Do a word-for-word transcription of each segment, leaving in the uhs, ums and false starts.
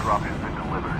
Airdrop has been delivered.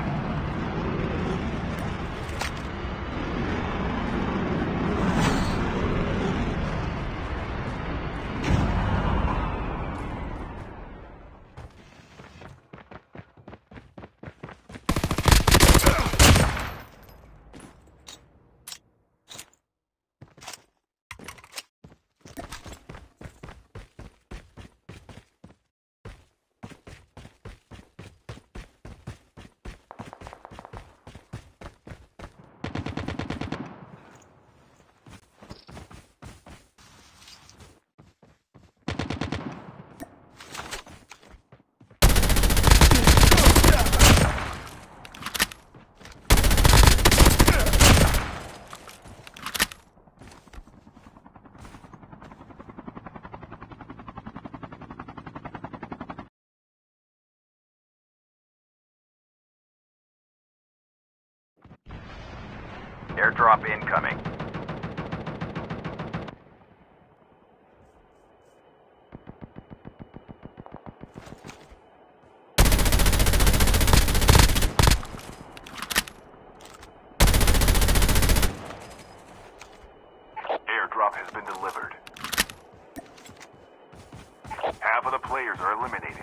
Airdrop incoming. Airdrop has been delivered. Half of the players are eliminated.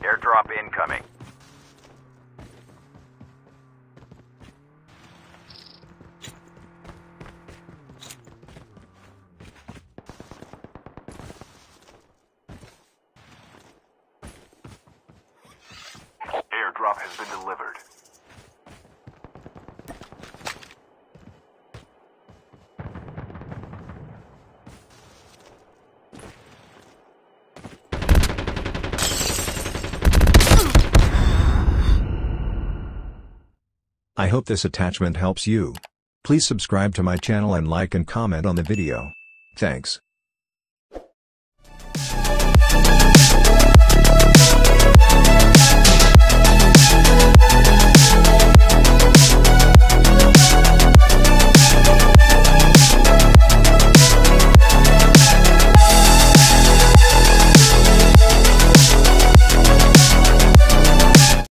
Airdrop incoming. Airdrop has been delivered. I hope this attachment helps you. Please subscribe to my channel and like and comment on the video. Thanks.